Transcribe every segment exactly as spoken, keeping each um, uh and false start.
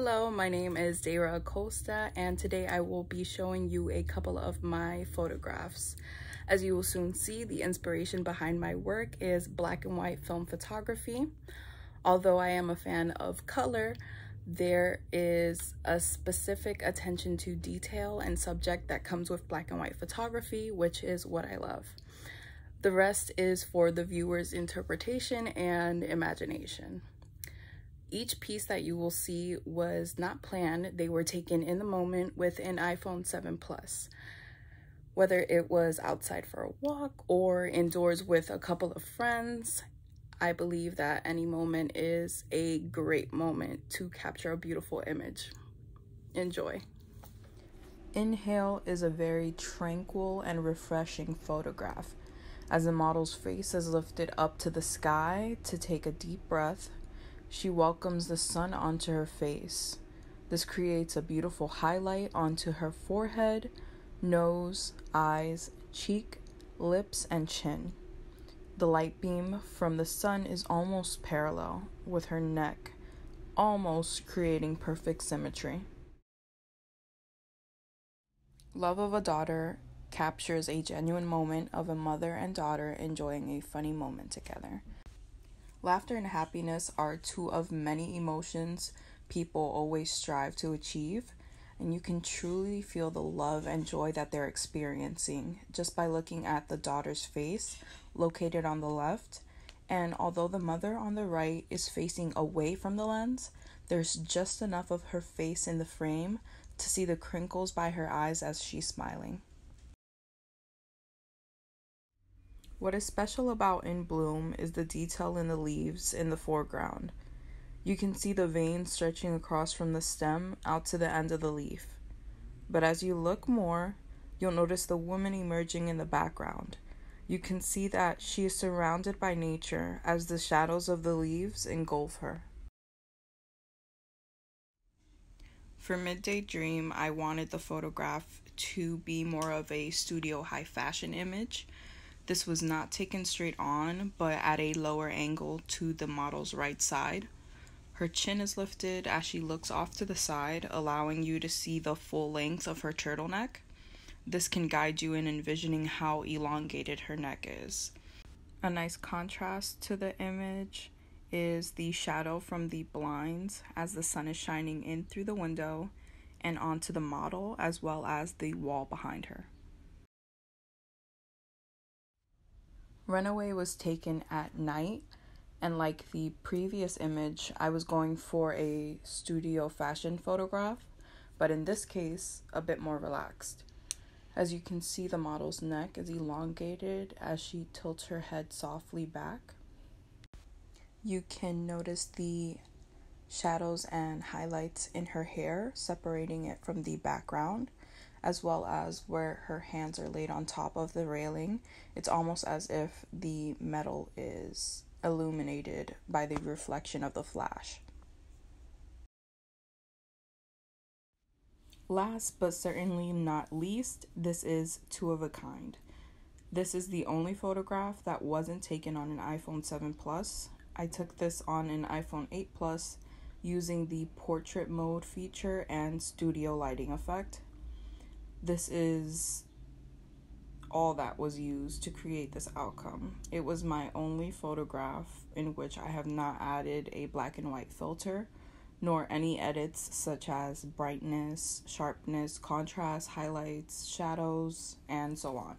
Hello, my name is Deyra Acosta, and today I will be showing you a couple of my photographs. As you will soon see, the inspiration behind my work is black and white film photography. Although I am a fan of color, there is a specific attention to detail and subject that comes with black and white photography, which is what I love. The rest is for the viewer's interpretation and imagination. Each piece that you will see was not planned. They were taken in the moment with an iPhone seven Plus. Whether it was outside for a walk or indoors with a couple of friends, I believe that any moment is a great moment to capture a beautiful image. Enjoy. Inhale is a very tranquil and refreshing photograph, as the model's face is lifted up to the sky to take a deep breath. She welcomes the sun onto her face. This creates a beautiful highlight onto her forehead, nose, eyes, cheek, lips, and chin. The light beam from the sun is almost parallel with her neck, almost creating perfect symmetry. Love of a Daughter captures a genuine moment of a mother and daughter enjoying a funny moment together. Laughter and happiness are two of many emotions people always strive to achieve, and you can truly feel the love and joy that they're experiencing just by looking at the daughter's face, located on the left, and although the mother on the right is facing away from the lens, there's just enough of her face in the frame to see the crinkles by her eyes as she's smiling. What is special about In Bloom is the detail in the leaves in the foreground. You can see the veins stretching across from the stem out to the end of the leaf. But as you look more, you'll notice the woman emerging in the background. You can see that she is surrounded by nature as the shadows of the leaves engulf her. For Midday Dream, I wanted the photograph to be more of a studio high fashion image. This was not taken straight on, but at a lower angle to the model's right side. Her chin is lifted as she looks off to the side, allowing you to see the full length of her turtleneck. This can guide you in envisioning how elongated her neck is. A nice contrast to the image is the shadow from the blinds as the sun is shining in through the window and onto the model, as well as the wall behind her. Runaway was taken at night, and like the previous image, I was going for a studio fashion photograph, but in this case, a bit more relaxed. As you can see, the model's neck is elongated as she tilts her head softly back. You can notice the shadows and highlights in her hair, separating it from the background, as well as where her hands are laid on top of the railing. It's almost as if the metal is illuminated by the reflection of the flash. Last but certainly not least, this is Two of a Kind. This is the only photograph that wasn't taken on an iPhone seven Plus. I took this on an iPhone eight Plus using the portrait mode feature and studio lighting effect. This is all that was used to create this outcome. It was my only photograph in which I have not added a black and white filter, nor any edits such as brightness, sharpness, contrast, highlights, shadows, and so on.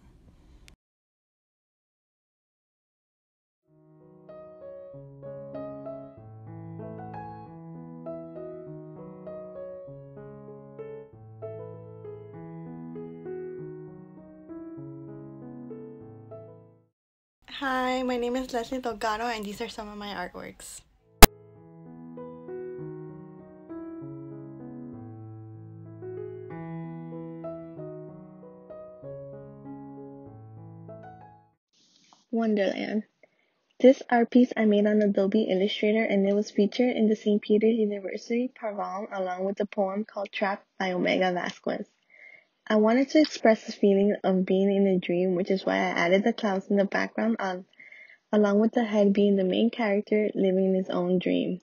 Hi, my name is Leslie Delgado, and these are some of my artworks. Wonderland. This art piece I made on Adobe Illustrator, and it was featured in the Saint Peter's University Tribune along with a poem called Trapped by Omega Vasquez. I wanted to express the feeling of being in a dream, which is why I added the clouds in the background, on, along with the head being the main character living in his own dream.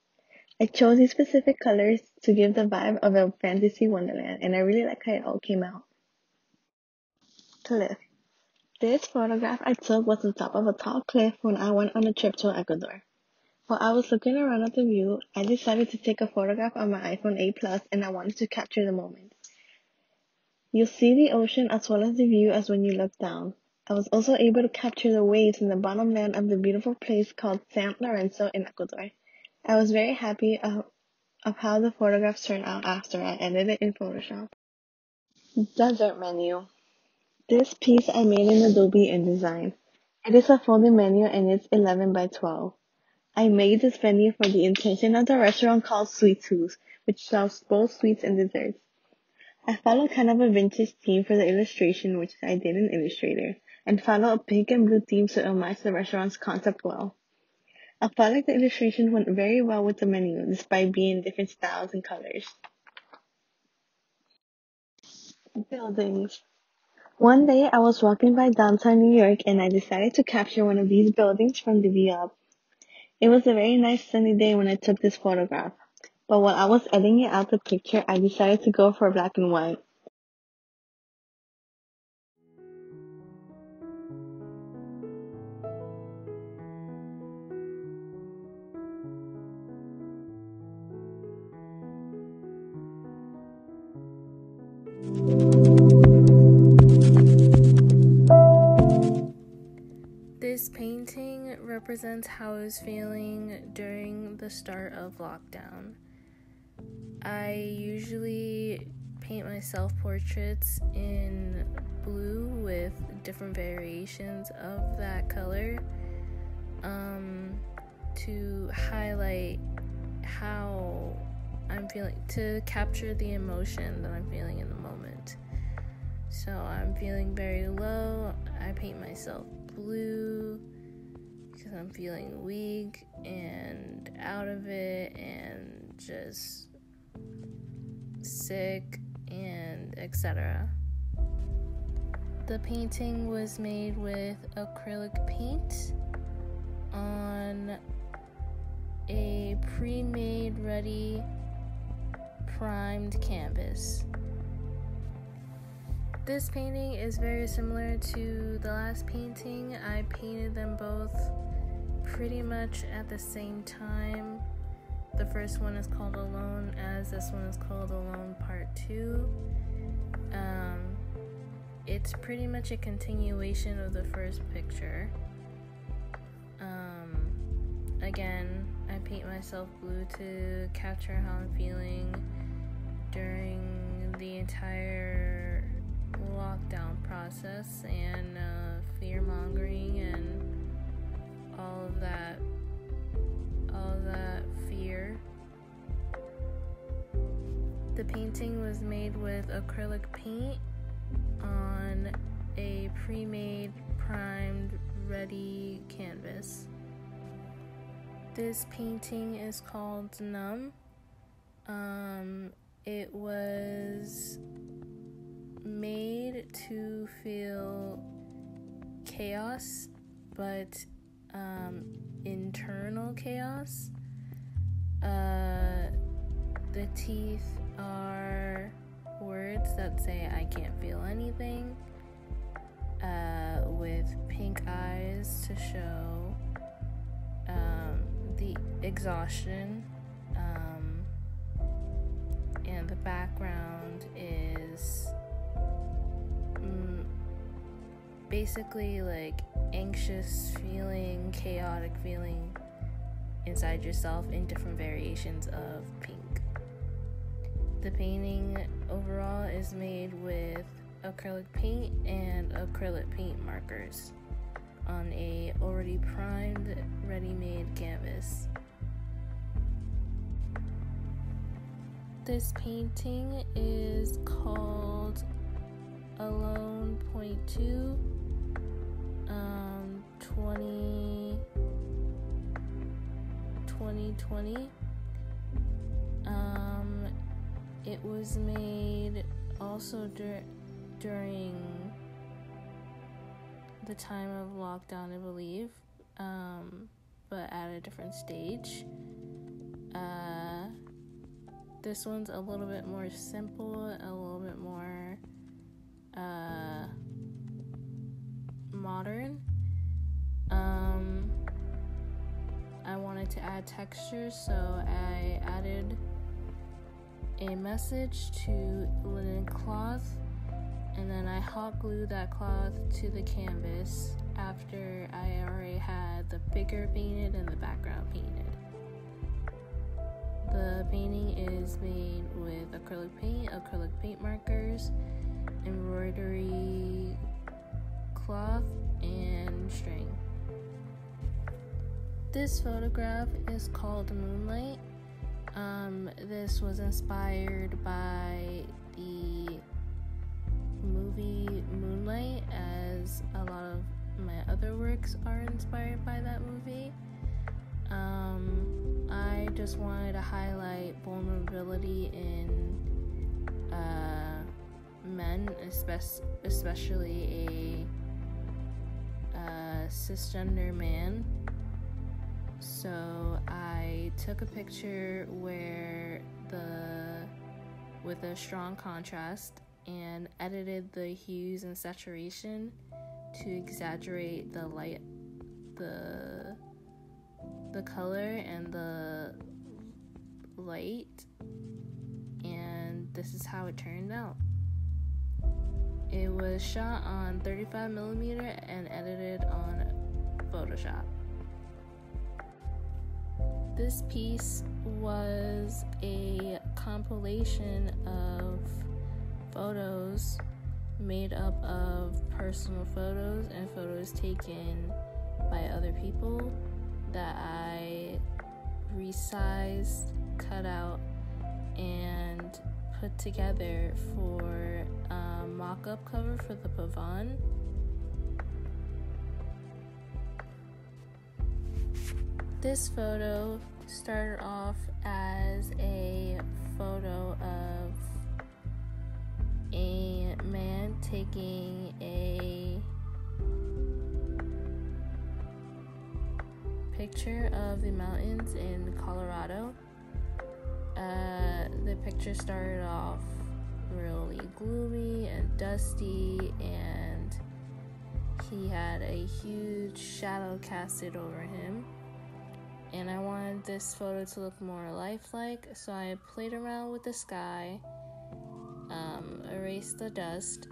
I chose these specific colors to give the vibe of a fantasy wonderland, and I really like how it all came out. Cliff. This photograph I took was on top of a tall cliff when I went on a trip to Ecuador. While I was looking around at the view, I decided to take a photograph on my iPhone eight Plus, and I wanted to capture the moment. You'll see the ocean as well as the view as when you look down. I was also able to capture the waves in the bottom land of the beautiful place called San Lorenzo in Ecuador. I was very happy of, of how the photographs turned out after I edited it in Photoshop. Desert menu. This piece I made in Adobe InDesign. It is a folding menu and it's eleven by twelve. I made this menu for the intention of the restaurant called Sweet Tooth, which sells both sweets and desserts. I followed kind of a vintage theme for the illustration, which I did in Illustrator, and followed a pink and blue theme so it matched the restaurant's concept well. I felt like the illustration went very well with the menu, despite being different styles and colors. Buildings. One day, I was walking by downtown New York, and I decided to capture one of these buildings from the view up. It was a very nice sunny day when I took this photograph, but while I was editing out the picture, I decided to go for black and white. This painting represents how I was feeling during the start of lockdown. I usually paint my self-portraits in blue with different variations of that color um, to highlight how I'm feeling, to capture the emotion that I'm feeling in the moment. So I'm feeling very low, I paint myself blue because I'm feeling weak and out of it and just sick and et cetera. The painting was made with acrylic paint on a pre-made, ready, primed canvas. This painting is very similar to the last painting. I painted them both pretty much at the same time. The first one is called Alone, as this one is called Alone Part two. Um, it's pretty much a continuation of the first picture. Um, again, I paint myself blue to capture how I'm feeling during the entire lockdown process and uh, fear-mongering and all of that, all of that fear. The painting was made with acrylic paint on a pre-made, primed, ready canvas. This painting is called Numb. Um, it was made to feel chaos, but um, internal chaos. Uh, the teeth are words that say I can't feel anything, uh, with pink eyes to show um, the exhaustion, um, and the background is basically like anxious feeling, chaotic feeling inside yourself in different variations of pink. The painting overall is made with acrylic paint and acrylic paint markers on a already primed, ready-made canvas. This painting is called Alone Point two, um, twenty twenty. Um, it was made also dur- during the time of lockdown, I believe, um, but at a different stage. Uh, this one's a little bit more simple, a little bit more uh, modern. Um, I wanted to add texture, so I added a message to linen cloth, and then I hot glued that cloth to the canvas after I already had the figure painted and the background painted. The painting is made with acrylic paint, acrylic paint markers, embroidery cloth, and string. This photograph is called Moonlight. Um, this was inspired by the movie Moonlight, as a lot of my other works are inspired by that movie. Um, I just wanted to highlight vulnerability in uh, men, espe- especially a uh, cisgender man. So I took a picture where the with a strong contrast and edited the hues and saturation to exaggerate the light, the the color and the light, and this is how it turned out. It was shot on thirty-five millimeter and edited on Photoshop. This piece was a compilation of photos made up of personal photos and photos taken by other people that I resized, cut out, and put together for a mock-up cover for the pavon. This photo started off as a photo of a man taking a picture of the mountains in Colorado. Uh, the picture started off really gloomy and dusty, and he had a huge shadow casted over him. And I wanted this photo to look more lifelike, so I played around with the sky, um, erased the dust,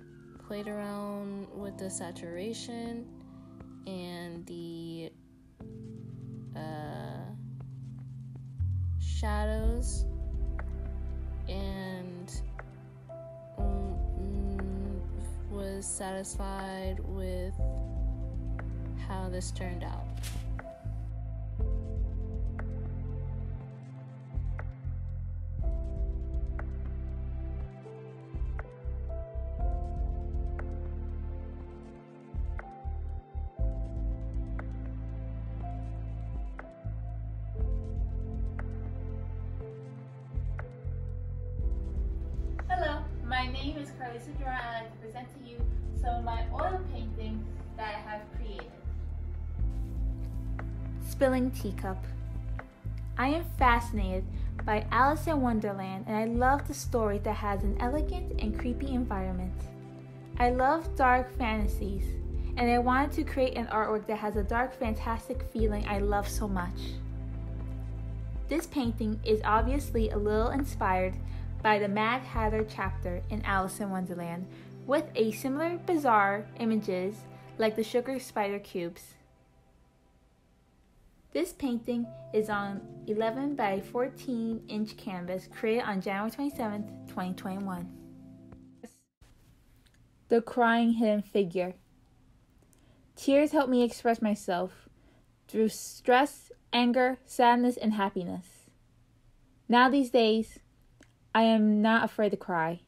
played around with the saturation and the uh, shadows, and um, was satisfied with how this turned out. My name is Carlisa Duran, and I'd like to present to you some of my oil paintings that I have created. Spilling Teacup. I am fascinated by Alice in Wonderland, and I love the story that has an elegant and creepy environment. I love dark fantasies, and I wanted to create an artwork that has a dark, fantastic feeling I love so much. This painting is obviously a little inspired by the Mad Hatter chapter in Alice in Wonderland, with a similar bizarre images like the sugar spider cubes. This painting is on eleven by fourteen inch canvas, created on January twenty-seventh, twenty twenty-one. The Crying Hidden Figure. Tears help me express myself through stress, anger, sadness, and happiness. Now these days, I am not afraid to cry,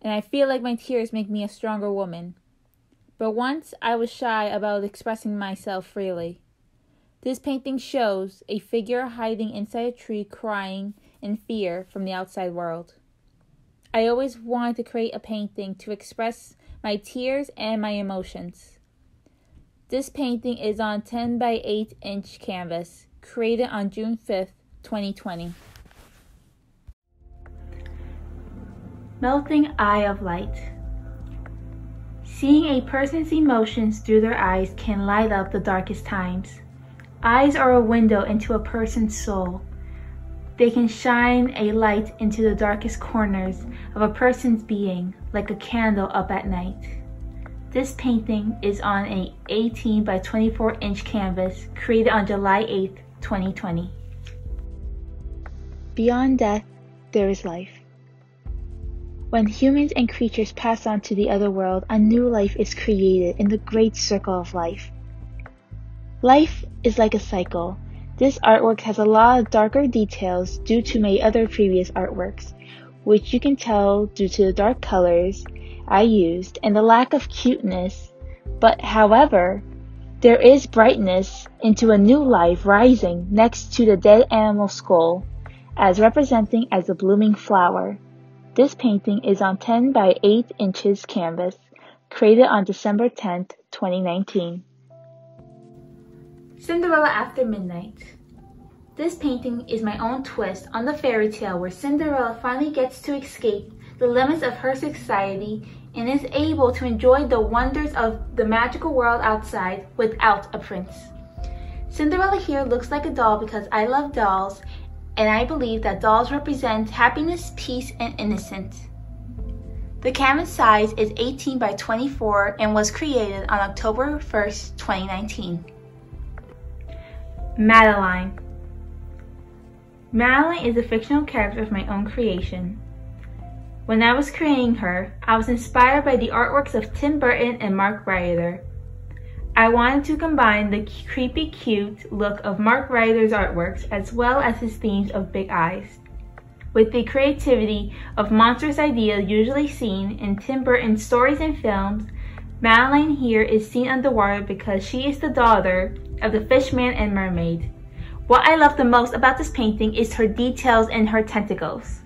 and I feel like my tears make me a stronger woman. But once I was shy about expressing myself freely. This painting shows a figure hiding inside a tree, crying in fear from the outside world. I always wanted to create a painting to express my tears and my emotions. This painting is on ten by eight inch canvas, created on June fifth, twenty twenty. Melting eye of light. Seeing a person's emotions through their eyes can light up the darkest times. Eyes are a window into a person's soul. They can shine a light into the darkest corners of a person's being, like a candle up at night. This painting is on an eighteen by twenty-four inch canvas created on July eighth, twenty twenty. Beyond death, there is life. When humans and creatures pass on to the other world, a new life is created in the great circle of life. Life is like a cycle. This artwork has a lot of darker details due to my other previous artworks, which you can tell due to the dark colors I used and the lack of cuteness, but however, there is brightness into a new life rising next to the dead animal skull, as representing as a blooming flower. This painting is on ten by eight inches canvas, created on December tenth, twenty nineteen. Cinderella After Midnight. This painting is my own twist on the fairy tale where Cinderella finally gets to escape the limits of her society and is able to enjoy the wonders of the magical world outside without a prince. Cinderella here looks like a doll because I love dolls, and I believe that dolls represent happiness, peace, and innocence. The canvas size is eighteen by twenty-four and was created on October first, twenty nineteen. Madeline. Madeline is a fictional character of my own creation. When I was creating her, I was inspired by the artworks of Tim Burton and Mark Ryder. I wanted to combine the creepy cute look of Mark Ryder's artworks as well as his themes of big eyes with the creativity of monstrous ideas usually seen in Tim Burton's stories and films. Madeline here is seen underwater because she is the daughter of the fishman and mermaid. What I love the most about this painting is her details and her tentacles.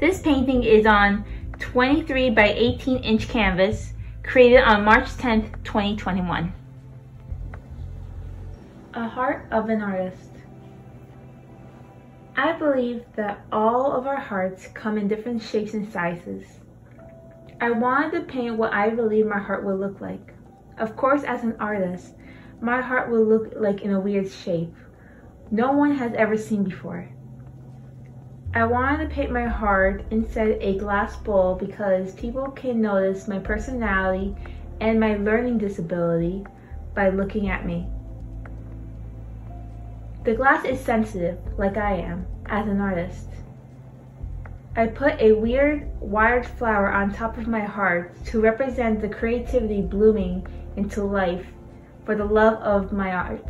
This painting is on twenty-three by eighteen inch canvas, created on March tenth, twenty twenty-one. A heart of an artist. I believe that all of our hearts come in different shapes and sizes. I wanted to paint what I believe my heart will look like. Of course, as an artist, my heart will look like in a weird shape no one has ever seen before. I wanted to paint my heart inside a glass bowl because people can notice my personality and my learning disability by looking at me. The glass is sensitive, like I am, as an artist. I put a weird wired flower on top of my heart to represent the creativity blooming into life for the love of my art.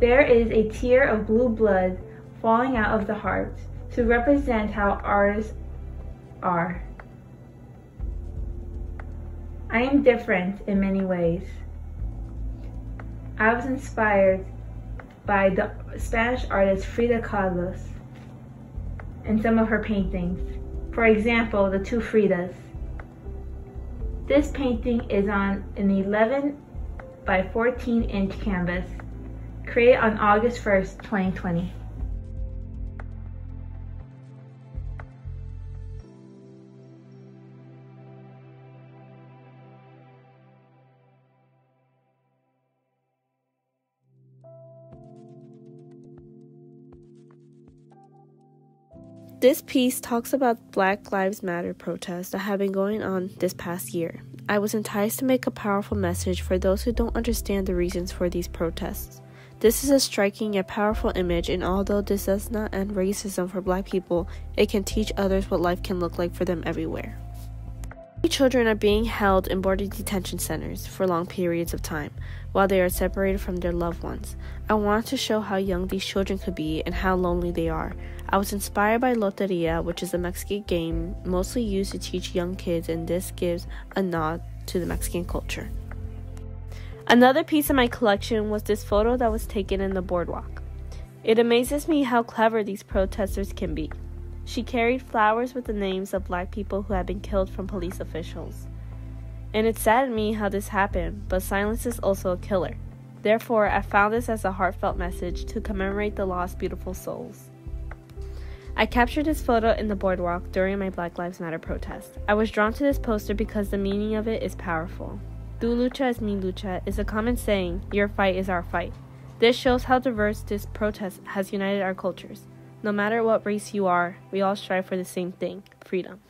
There is a tear of blue blood falling out of the heart to represent how artists are. I am different in many ways. I was inspired by the Spanish artist Frida Kahlo and some of her paintings. For example, The Two Fridas. This painting is on an eleven by fourteen inch canvas, created on August first, twenty twenty. This piece talks about Black Lives Matter protests that have been going on this past year. I was enticed to make a powerful message for those who don't understand the reasons for these protests. This is a striking yet powerful image, and although this does not end racism for Black people, it can teach others what life can look like for them everywhere. Many children are being held in border detention centers for long periods of time, while they are separated from their loved ones. I want to show how young these children could be and how lonely they are. I was inspired by Lotería, which is a Mexican game mostly used to teach young kids, and this gives a nod to the Mexican culture. Another piece in my collection was this photo that was taken in the boardwalk. It amazes me how clever these protesters can be. She carried flowers with the names of Black people who had been killed from police officials. And it saddened me how this happened, but silence is also a killer. Therefore, I found this as a heartfelt message to commemorate the lost beautiful souls. I captured this photo in the boardwalk during my Black Lives Matter protest. I was drawn to this poster because the meaning of it is powerful. Tu lucha es mi lucha is a common saying, your fight is our fight. This shows how diverse this protest has united our cultures. No matter what race you are, we all strive for the same thing, freedom.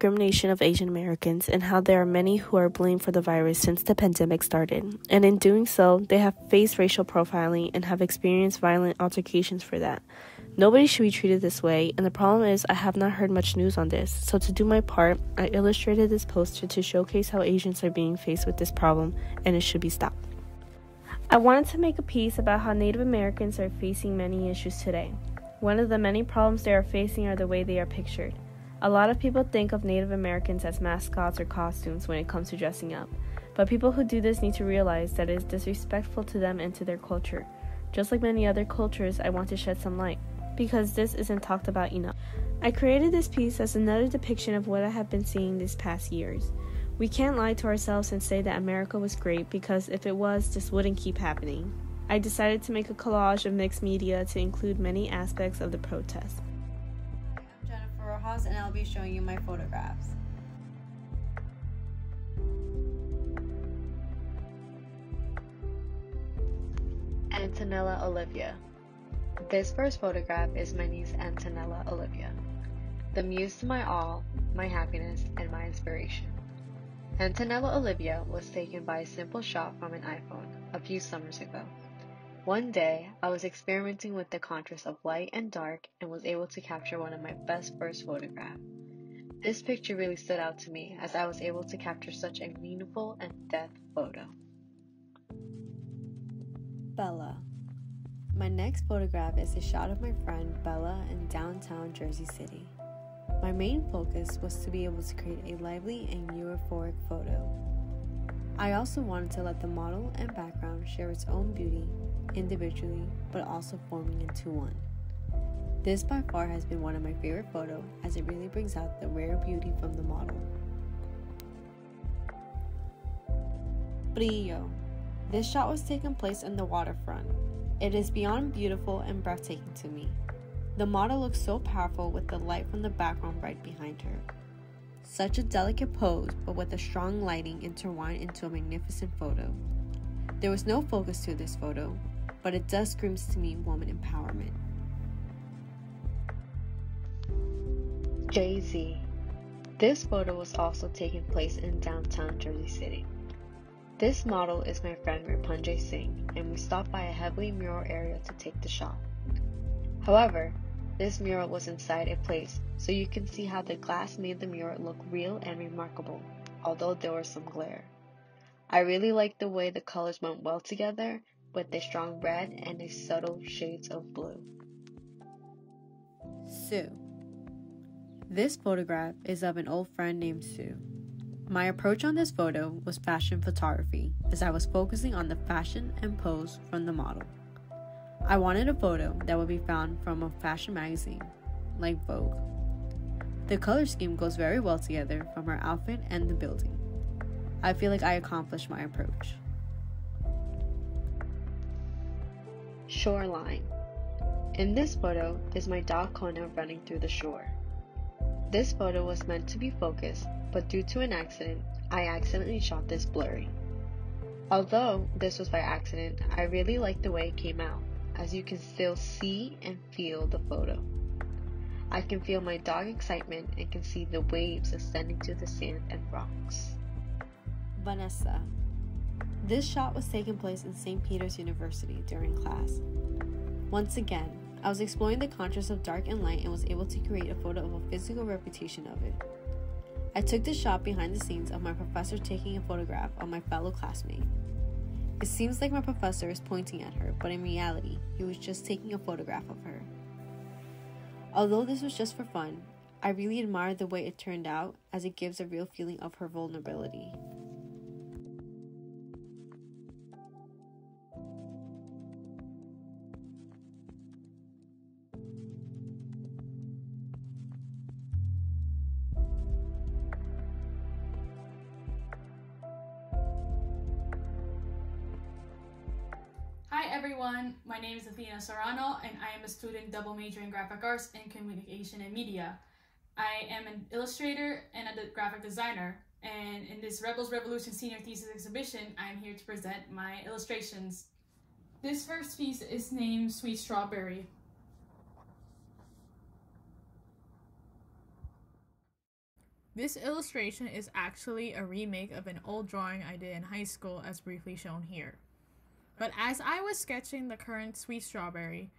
Discrimination of Asian Americans and how there are many who are blamed for the virus since the pandemic started, and in doing so, they have faced racial profiling and have experienced violent altercations for that. Nobody should be treated this way, and the problem is I have not heard much news on this, so to do my part, I illustrated this poster to showcase how Asians are being faced with this problem and it should be stopped. I wanted to make a piece about how Native Americans are facing many issues today. One of the many problems they are facing are the way they are pictured. A lot of people think of Native Americans as mascots or costumes when it comes to dressing up, but people who do this need to realize that it is disrespectful to them and to their culture. Just like many other cultures, I want to shed some light, because this isn't talked about enough. I created this piece as another depiction of what I have been seeing these past years. We can't lie to ourselves and say that America was great, because if it was, this wouldn't keep happening. I decided to make a collage of mixed media to include many aspects of the protest. I'm Jennifer Rojas and I'll be showing you my photographs. Antonella Olivia. This first photograph is my niece Antonella Olivia, the muse to my all, my happiness, and my inspiration. Antonella Olivia was taken by a simple shot from an iPhone a few summers ago. One day, I was experimenting with the contrast of light and dark and was able to capture one of my best first photographs. This picture really stood out to me as I was able to capture such a meaningful and depth photo. Bella. My next photograph is a shot of my friend Bella in downtown Jersey City. My main focus was to be able to create a lively and euphoric photo. I also wanted to let the model and background share its own beauty, individually, but also forming into one. This by far has been one of my favorite photos as it really brings out the rare beauty from the model. Brillo. This shot was taken place in the waterfront. It is beyond beautiful and breathtaking to me. The model looks so powerful with the light from the background right behind her. Such a delicate pose, but with a strong lighting intertwined into a magnificent photo. There was no focus to this photo, but it does screams to me woman empowerment. Jay-Z. This photo was also taking place in downtown Jersey City. This model is my friend Ripanjay Singh, and we stopped by a heavily mural area to take the shot. However, this mural was inside a place, so you can see how the glass made the mural look real and remarkable, although there was some glare. I really liked the way the colors went well together, with a strong red and a subtle shades of blue. Sue. This photograph is of an old friend named Sue. My approach on this photo was fashion photography, as I was focusing on the fashion and pose from the model. I wanted a photo that would be found from a fashion magazine, like Vogue. The color scheme goes very well together from her outfit and the building. I feel like I accomplished my approach. Shoreline. In this photo is my dog Kona running through the shore. This photo was meant to be focused, but due to an accident, I accidentally shot this blurry. Although this was by accident, I really liked the way it came out, as you can still see and feel the photo. I can feel my dog excitement and can see the waves ascending to the sand and rocks. Vanessa. This shot was taking place in Saint Peter's University during class. Once again, I was exploring the contrast of dark and light and was able to create a photo of a physical representation of it. I took this shot behind the scenes of my professor taking a photograph of my fellow classmate. It seems like my professor is pointing at her, but in reality, he was just taking a photograph of her. Although this was just for fun, I really admired the way it turned out as it gives a real feeling of her vulnerability. Hi everyone, my name is Athena Serrano and I am a student double major in graphic arts and communication and media. I am an illustrator and a graphic designer, and in this Rebels Revolution senior thesis exhibition, I am here to present my illustrations. This first piece is named Sweet Strawberry. This illustration is actually a remake of an old drawing I did in high school as briefly shown here. But as I was sketching the current Sweet Strawberry,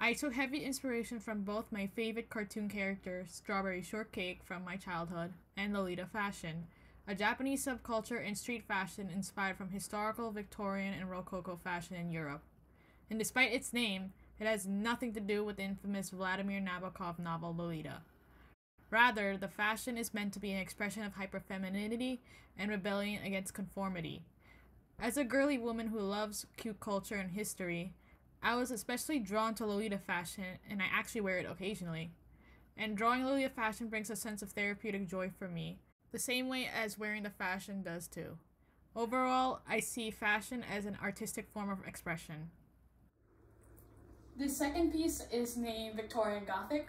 I took heavy inspiration from both my favorite cartoon character, Strawberry Shortcake from my childhood, and Lolita Fashion, a Japanese subculture and street fashion inspired from historical Victorian and Rococo fashion in Europe. And despite its name, it has nothing to do with the infamous Vladimir Nabokov novel Lolita. Rather, the fashion is meant to be an expression of hyperfemininity and rebellion against conformity. As a girly woman who loves cute culture and history, I was especially drawn to Lolita fashion, and I actually wear it occasionally. And drawing Lolita fashion brings a sense of therapeutic joy for me, the same way as wearing the fashion does too. Overall, I see fashion as an artistic form of expression. This second piece is named Victorian Gothic.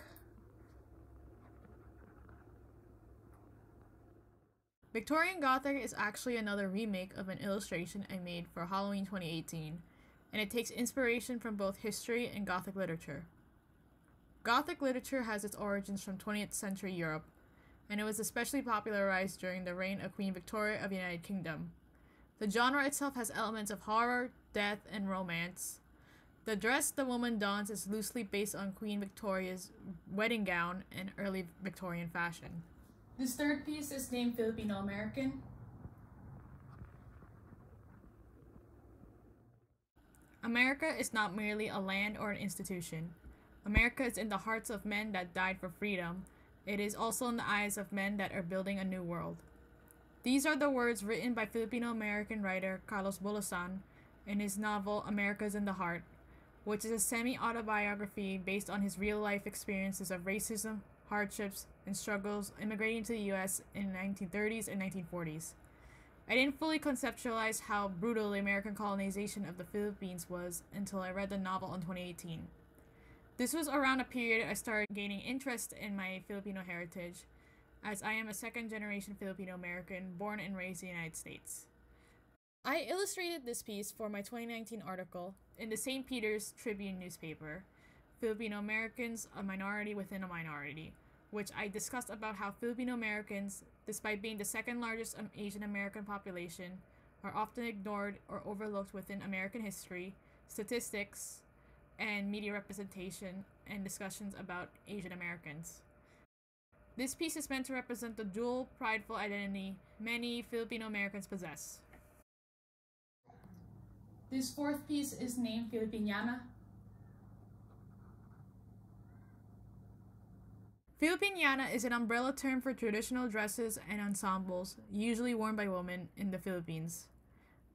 Victorian Gothic is actually another remake of an illustration I made for Halloween twenty eighteen, and it takes inspiration from both history and Gothic literature. Gothic literature has its origins from twentieth century Europe, and it was especially popularized during the reign of Queen Victoria of the United Kingdom. The genre itself has elements of horror, death, and romance. The dress the woman dons is loosely based on Queen Victoria's wedding gown and early Victorian fashion. This third piece is named Filipino American. America is not merely a land or an institution. America is in the hearts of men that died for freedom. It is also in the eyes of men that are building a new world. These are the words written by Filipino American writer Carlos Bolosan in his novel America's in the Heart, which is a semi-autobiography based on his real-life experiences of racism, hardships, and struggles immigrating to the U S in the nineteen thirties and nineteen forties. I didn't fully conceptualize how brutal the American colonization of the Philippines was until I read the novel in twenty eighteen. This was around a period I started gaining interest in my Filipino heritage, as I am a second-generation Filipino-American born and raised in the United States. I illustrated this piece for my twenty nineteen article in the Saint Peter's Tribune newspaper, Filipino Americans, a minority within a minority, which I discussed about how Filipino Americans, despite being the second largest Asian American population, are often ignored or overlooked within American history, statistics, and media representation and discussions about Asian Americans. This piece is meant to represent the dual prideful identity many Filipino Americans possess. This fourth piece is named Filipiniana. Filipiniana is an umbrella term for traditional dresses and ensembles, usually worn by women in the Philippines.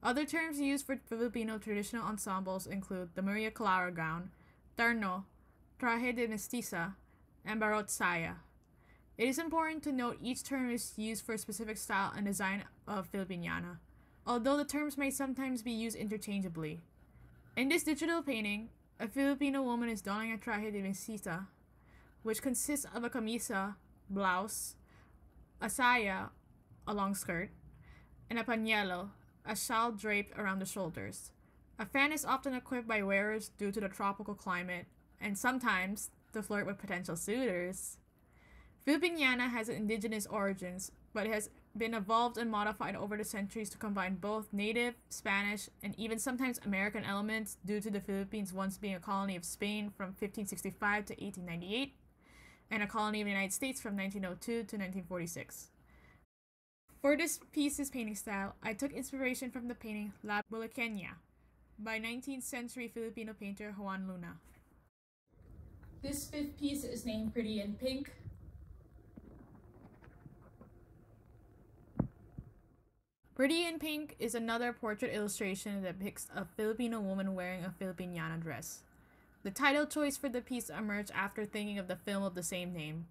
Other terms used for Filipino traditional ensembles include the Maria Clara gown, terno, traje de mestiza, and barot saya. It is important to note each term is used for a specific style and design of Filipiniana, although the terms may sometimes be used interchangeably. In this digital painting, a Filipino woman is donning a traje de mestiza, which consists of a camisa, blouse, a saya, a long skirt, and a pañuelo, a shawl draped around the shoulders. A fan is often equipped by wearers due to the tropical climate, and sometimes to flirt with potential suitors. Filipiniana has indigenous origins, but it has been evolved and modified over the centuries to combine both native, Spanish, and even sometimes American elements due to the Philippines once being a colony of Spain from fifteen sixty-five to eighteen ninety-eight, and a colony of the United States from nineteen oh two to nineteen forty-six. For this piece's painting style, I took inspiration from the painting La Bulaqueña by nineteenth century Filipino painter Juan Luna. This fifth piece is named Pretty in Pink. Pretty in Pink is another portrait illustration that depicts a Filipino woman wearing a Filipiniana dress. The title choice for the piece emerged after thinking of the film of the same name.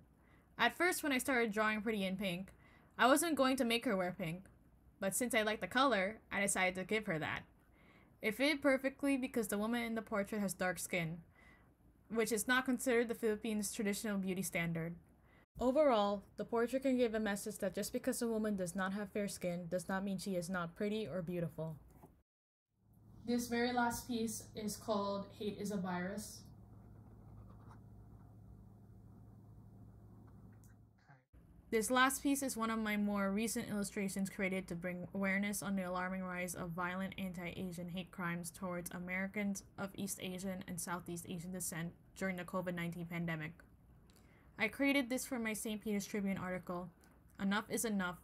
At first, when I started drawing Pretty in Pink, I wasn't going to make her wear pink, but since I liked the color, I decided to give her that. It fitted perfectly because the woman in the portrait has dark skin, which is not considered the Philippines' traditional beauty standard. Overall, the portrait can give a message that just because a woman does not have fair skin does not mean she is not pretty or beautiful. This very last piece is called Hate is a Virus. This last piece is one of my more recent illustrations created to bring awareness on the alarming rise of violent anti-Asian hate crimes towards Americans of East Asian and Southeast Asian descent during the COVID nineteen pandemic. I created this for my Saint Peter's Tribune article, Enough is Enough,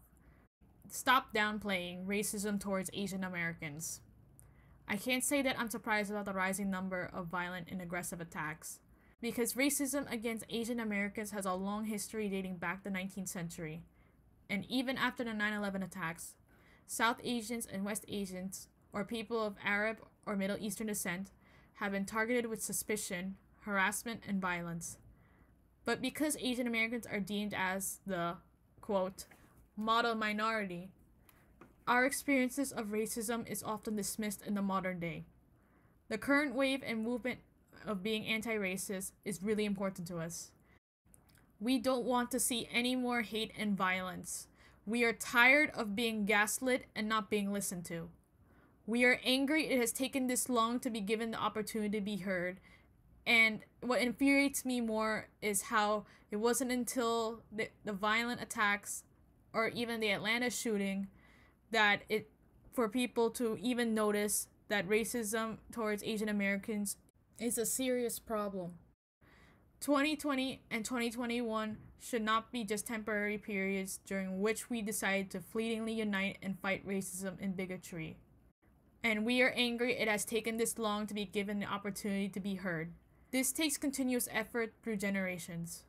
Stop Downplaying Racism Towards Asian Americans. I can't say that I'm surprised about the rising number of violent and aggressive attacks, because racism against Asian Americans has a long history dating back to the nineteenth century. And even after the nine eleven attacks, South Asians and West Asians, or people of Arab or Middle Eastern descent, have been targeted with suspicion, harassment, and violence. But because Asian Americans are deemed as the, quote, model minority, our experiences of racism is often dismissed in the modern day. The current wave and movement of being anti-racist is really important to us. We don't want to see any more hate and violence. We are tired of being gaslit and not being listened to. We are angry it has taken this long to be given the opportunity to be heard. And what infuriates me more is how it wasn't until the, the violent attacks or even the Atlanta shooting that it for people to even notice that racism towards Asian Americans is a serious problem. twenty twenty and twenty twenty-one should not be just temporary periods during which we decide to fleetingly unite and fight racism and bigotry. And we are angry it has taken this long to be given the opportunity to be heard. This takes continuous effort through generations.